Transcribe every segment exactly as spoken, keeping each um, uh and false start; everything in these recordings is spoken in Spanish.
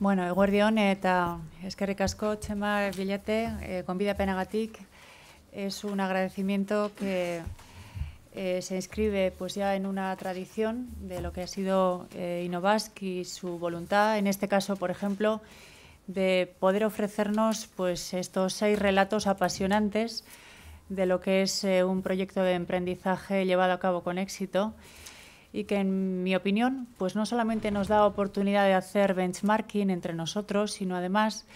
Bueno, eguerdion eta eskerrik asko, Txema Bilete, eh, convidapenagatik. Es un agradecimiento que eh, se inscribe pues ya en una tradición de lo que ha sido eh, Innobasque y su voluntad, en este caso, por ejemplo, de poder ofrecernos pues estos seis relatos apasionantes de lo que es eh, un proyecto de emprendizaje llevado a cabo con éxito y que, en mi opinión, pues no solamente nos da oportunidad de hacer benchmarking entre nosotros, sino además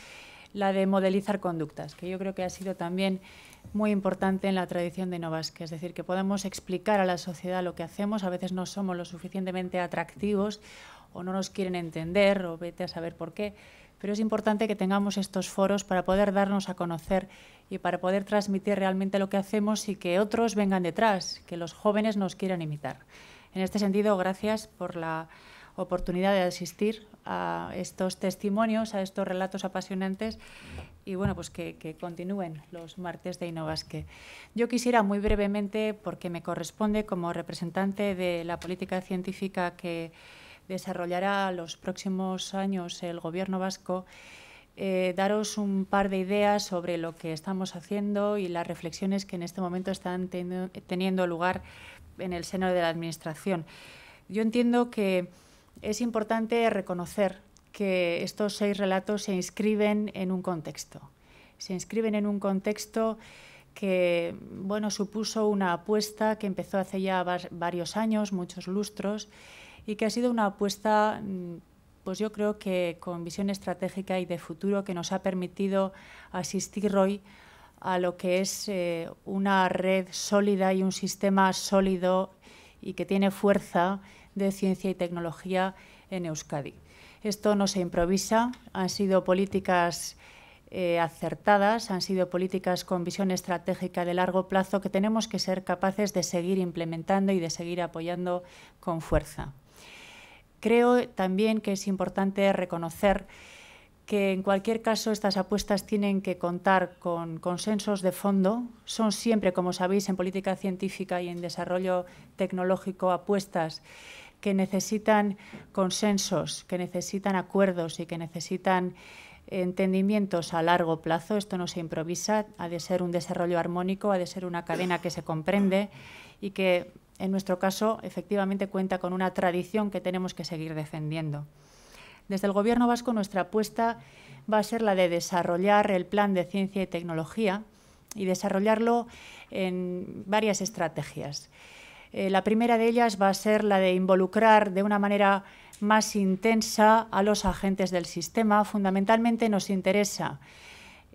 la de modelizar conductas, que yo creo que ha sido también muy importante en la tradición de Innobasque. Es decir, que podemos explicar a la sociedad lo que hacemos. A veces no somos lo suficientemente atractivos o no nos quieren entender o vete a saber por qué, pero es importante que tengamos estos foros para poder darnos a conocer y para poder transmitir realmente lo que hacemos y que otros vengan detrás, que los jóvenes nos quieran imitar. En este sentido, gracias por la oportunidad de asistir a estos testimonios, a estos relatos apasionantes y, bueno, pues que, que continúen los martes de Innobasque. Yo quisiera muy brevemente, porque me corresponde como representante de la política científica que desarrollará los próximos años el Gobierno Vasco, eh, daros un par de ideas sobre lo que estamos haciendo y las reflexiones que en este momento están teniendo, teniendo lugar en el seno de la Administración. Yo entiendo que es importante reconocer que estos seis relatos se inscriben en un contexto. Se inscriben en un contexto que, bueno, supuso una apuesta que empezó hace ya varios años, muchos lustros, y que ha sido una apuesta, pues yo creo que con visión estratégica y de futuro, que nos ha permitido asistir hoy a lo que es eh, una red sólida y un sistema sólido y que tiene fuerza de ciencia y tecnología en Euskadi. Esto no se improvisa, han sido políticas eh, acertadas, han sido políticas con visión estratégica de largo plazo que tenemos que ser capaces de seguir implementando y de seguir apoyando con fuerza. Creo también que es importante reconocer que, en cualquier caso, estas apuestas tienen que contar con consensos de fondo. Son siempre, como sabéis, en política científica y en desarrollo tecnológico, apuestas que necesitan consensos, que necesitan acuerdos y que necesitan entendimientos a largo plazo. Esto no se improvisa, ha de ser un desarrollo armónico, ha de ser una cadena que se comprende y que, en nuestro caso, efectivamente cuenta con una tradición que tenemos que seguir defendiendo. Desde el Gobierno Vasco, nuestra apuesta va a ser la de desarrollar el plan de ciencia y tecnología y desarrollarlo en varias estrategias. Eh, la primera de ellas va a ser la de involucrar de una manera más intensa a los agentes del sistema. Fundamentalmente nos interesa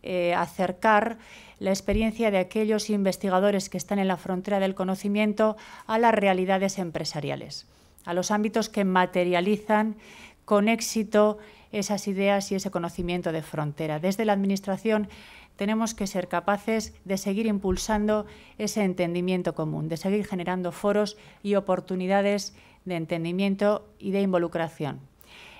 eh, acercar la experiencia de aquellos investigadores que están en la frontera del conocimiento a las realidades empresariales, a los ámbitos que materializan con éxito esas ideas y ese conocimiento de frontera. Desde la Administración tenemos que ser capaces de seguir impulsando ese entendimiento común, de seguir generando foros y oportunidades de entendimiento y de involucración.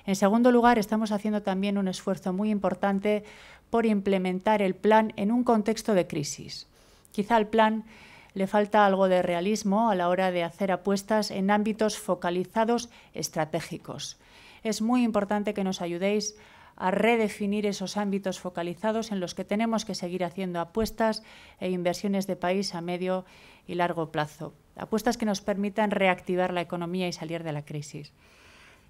En segundo lugar, estamos haciendo también un esfuerzo muy importante por implementar el plan en un contexto de crisis. Quizá el plan le falta algo de realismo a la hora de hacer apuestas en ámbitos focalizados estratégicos. Es muy importante que nos ayudéis a redefinir esos ámbitos focalizados en los que tenemos que seguir haciendo apuestas e inversiones de país a medio y largo plazo. Apuestas que nos permitan reactivar la economía y salir de la crisis.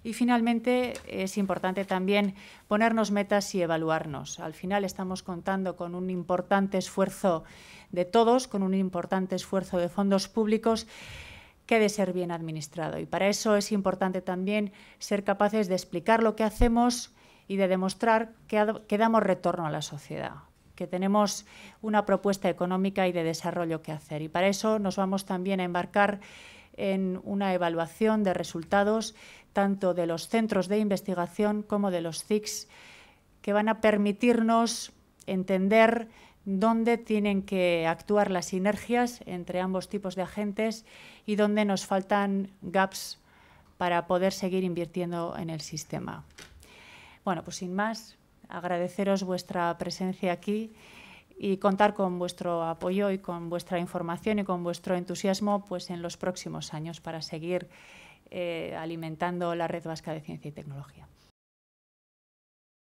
Y, finalmente, es importante también ponernos metas y evaluarnos. Al final estamos contando con un importante esfuerzo de todos, con un importante esfuerzo de fondos públicos que ha de ser bien administrado. Y para eso es importante también ser capaces de explicar lo que hacemos y de demostrar que, que damos retorno a la sociedad, que tenemos una propuesta económica y de desarrollo que hacer. Y para eso nos vamos también a embarcar en una evaluación de resultados tanto de los centros de investigación como de los C I Cs, que van a permitirnos entender dónde tienen que actuar las sinergias entre ambos tipos de agentes y dónde nos faltan gaps para poder seguir invirtiendo en el sistema. Bueno, pues sin más, agradeceros vuestra presencia aquí y contar con vuestro apoyo y con vuestra información y con vuestro entusiasmo pues en los próximos años para seguir eh, alimentando la Red Vasca de Ciencia y Tecnología.